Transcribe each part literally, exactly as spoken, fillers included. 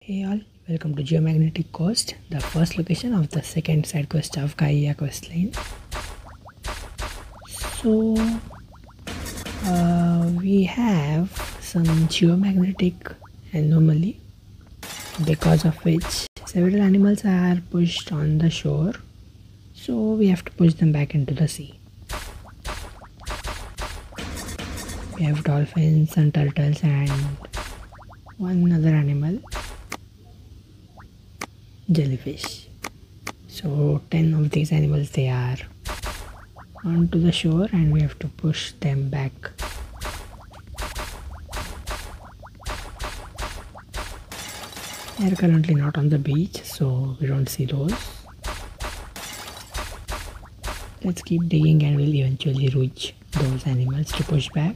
Hey all, welcome to Geomagnetic Coast, the first location of the second side quest of Gaia questline. So, uh, we have some geomagnetic anomaly because of which several animals are pushed on the shore. So, we have to push them back into the sea. We have dolphins and turtles and one other animal. Jellyfish. So ten of these animals, they are onto the shore and we have to push them back. They are currently not on the beach, so we don't see those. Let's keep digging and we'll eventually reach those animals to push back.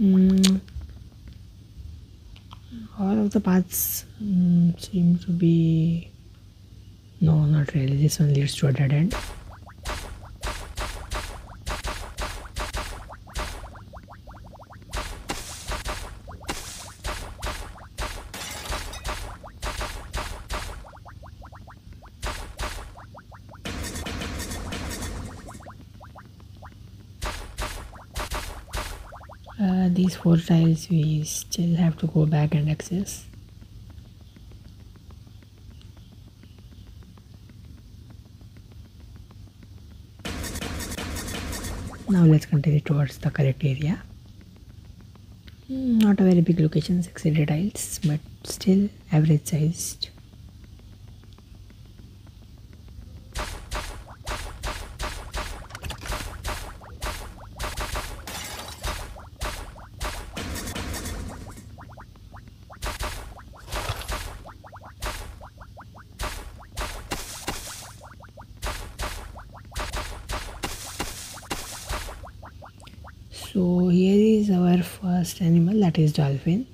Mm. All of the paths mm, seem to be... No, not really. This one leads to a dead end. Uh, these four tiles we still have to go back and access. Now let's continue towards the correct area. Not a very big location, six hundred tiles, but still average sized. So here is our first animal, that is dolphin.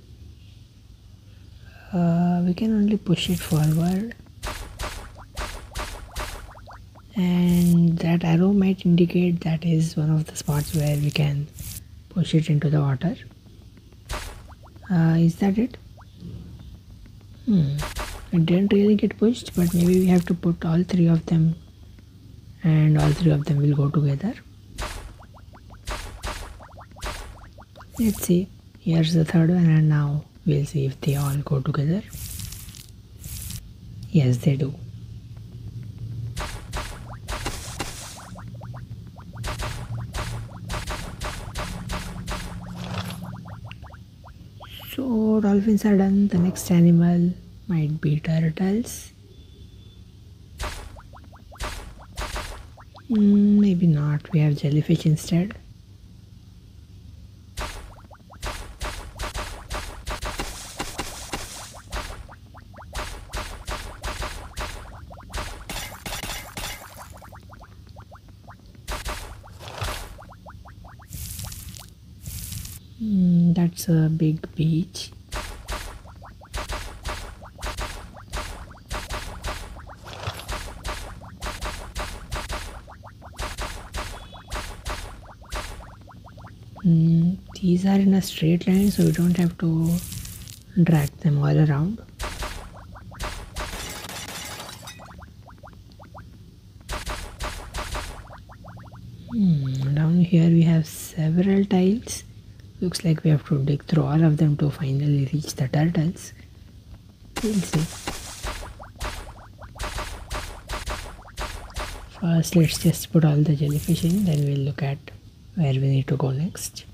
Uh, we can only push it forward, and that arrow might indicate that is one of the spots where we can push it into the water. Uh, is that it? Hmm. It didn't really get pushed, but maybe we have to put all three of them, and all three of them will go together. Let's see, here's the third one, and now we'll see if they all go together. Yes, they do. So dolphins are done. The next animal might be turtles. Mm, maybe not, we have jellyfish instead. Mm, that's a big beach. Mm, these are in a straight line, so we don't have to drag them all around. Mm, down here we have several tiles. Looks like we have to dig through all of them to finally reach the turtles. We'll see. First, let's just put all the jellyfish in, then we'll look at where we need to go next.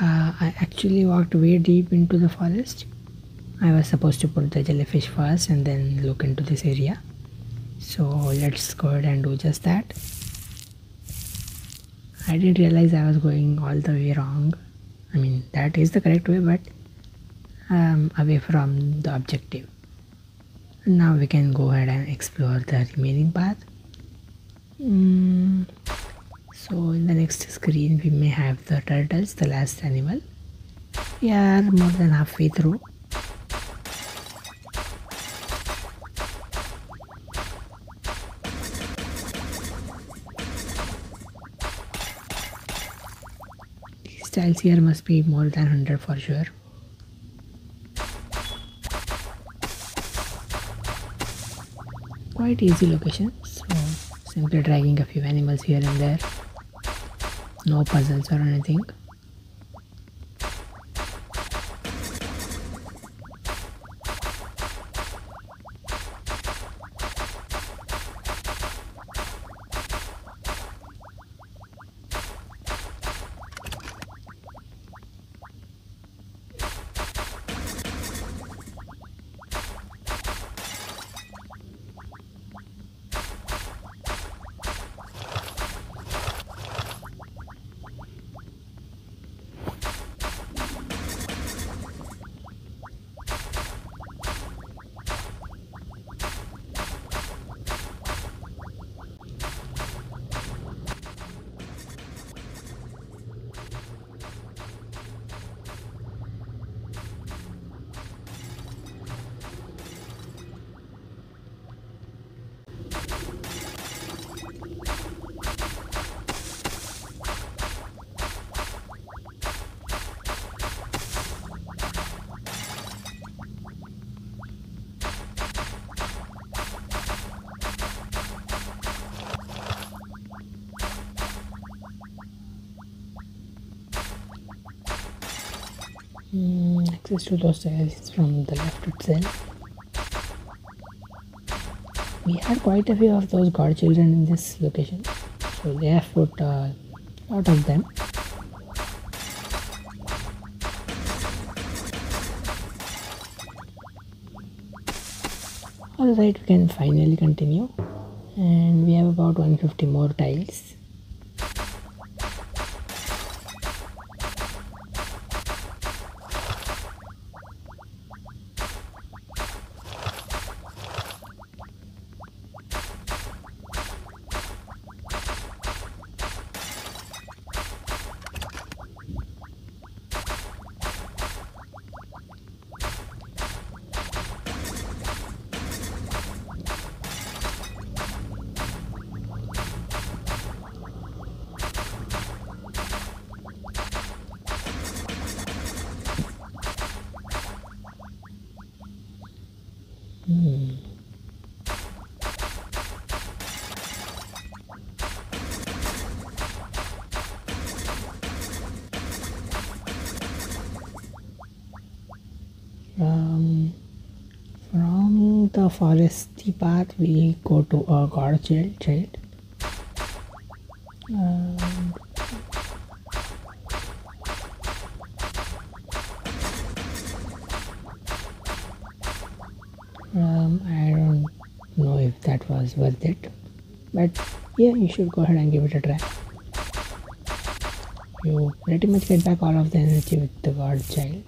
uh, I actually walked way deep into the forest. I was supposed to put the jellyfish first and then look into this area. So let's go ahead and do just that. I didn't realize I was going all the way wrong. I mean, that is the correct way, but um, away from the objective. And now we can go ahead and explore the remaining path. Mm. So in the next screen we may have the turtles, the last animal. We are more than halfway through. These tiles here must be more than one hundred for sure. Quite easy location, so simply dragging a few animals here and there. No puzzles or anything. Mm, access to those tiles is from the left itself. We had quite a few of those god children in this location, so they have put a lot of them. Alright, we can finally continue, and we have about one hundred fifty more tiles. Hmm. Um, from the foresty path we go to a god child. child. Um, Um, I don't know if that was worth it, but yeah, you should go ahead and give it a try. You pretty much get back all of the energy with the god child.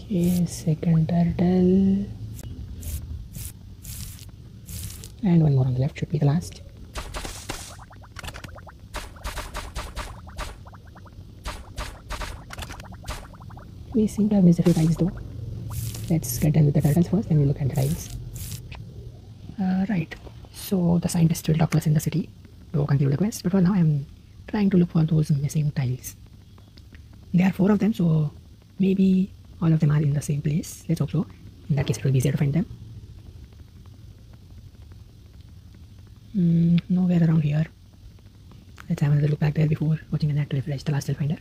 Okay, second turtle. And one more on the left should be the last. We seem to have missed a few tiles though. Let's get done with the turtles first, then we look at the tiles. Uh, right, so the scientist will talk to us in the city to conclude the quest, but for now I am trying to look for those missing tiles. There are four of them, so maybe all of them are in the same place. Let's hope so. In that case it will be easier to find them. Mm, nowhere around here. Let's have another look back there before watching an ad to refresh the last tile finder.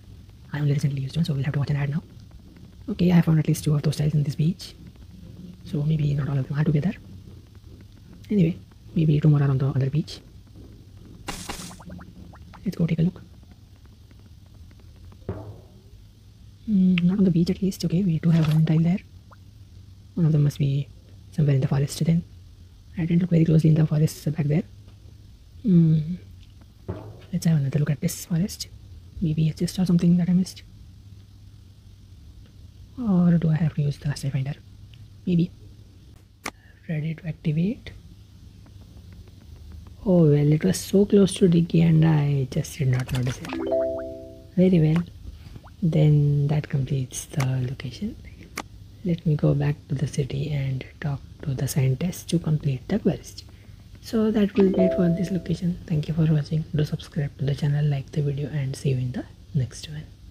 I only recently used one, so we'll have to watch an ad now. Okay, I found at least two of those tiles in this beach, so maybe not all of them are together. Anyway, maybe two more are on the other beach. Let's go take a look. Mm, not on the beach at least. Okay, we do have one tile there. One of them must be somewhere in the forest then. I didn't look very closely in the forest back there. Mm. Let's have another look at this forest. Maybe it's just or something that I missed. Or do I have to use the last finder? Maybe. Ready to activate. Oh well, it was so close to Dicky and I just did not notice it. Very well. Then that completes the location. Let me go back to the city and talk to the scientist to complete the quest. So that will be it for this location. Thank you for watching. Do subscribe to the channel, like the video, and see you in the next one.